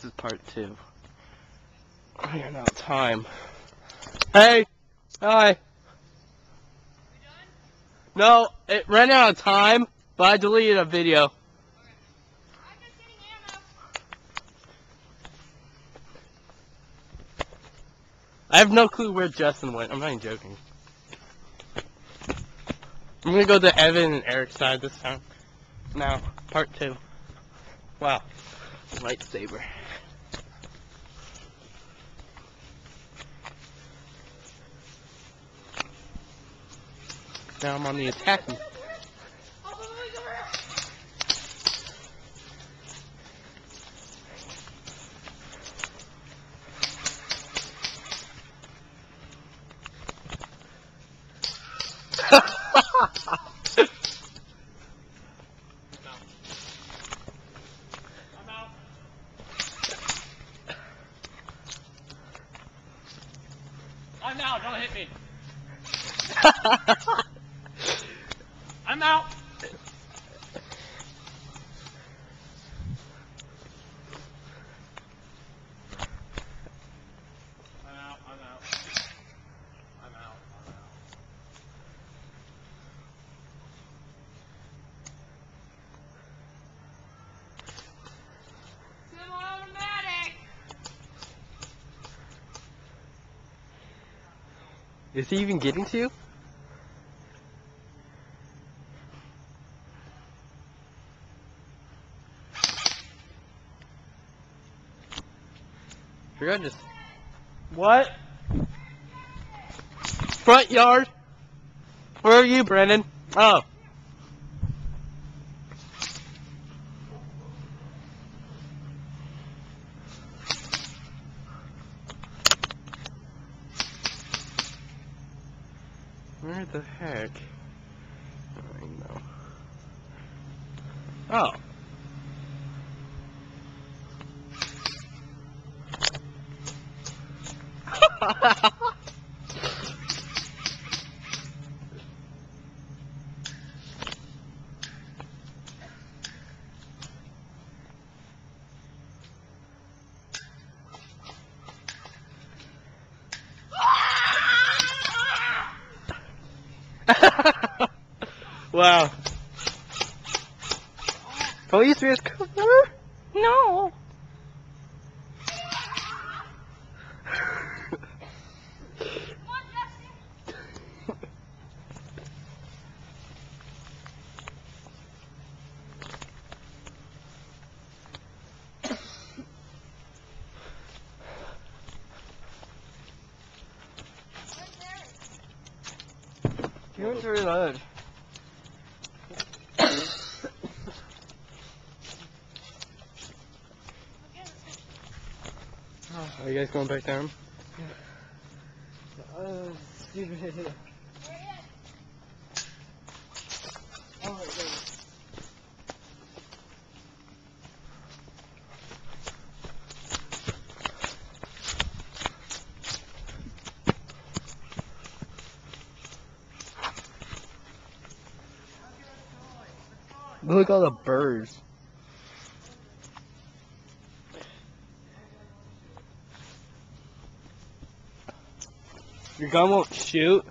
This is part 2. I ran out of time. Hey! Hi! You done? No, it ran out of time, but I deleted a video. Right. I'm just getting ammo. I have no clue where Justin went. I'm not even joking. I'm gonna go to Evan and Eric's side this time. Now, part 2. Wow. Lightsaber. Now I'm on the attacking. I'm out, don't hit me. I'm out. Is he even getting to you? You're gonna just... What? Front yard? Where are you, Brennan? Oh. Where the heck? I know. Oh. Wow. Oh, you see his cover? No. He went to reload. Are you guys going back down? Yeah. Stupid. Oh my goodness. Look at all the birds. Your gun won't shoot.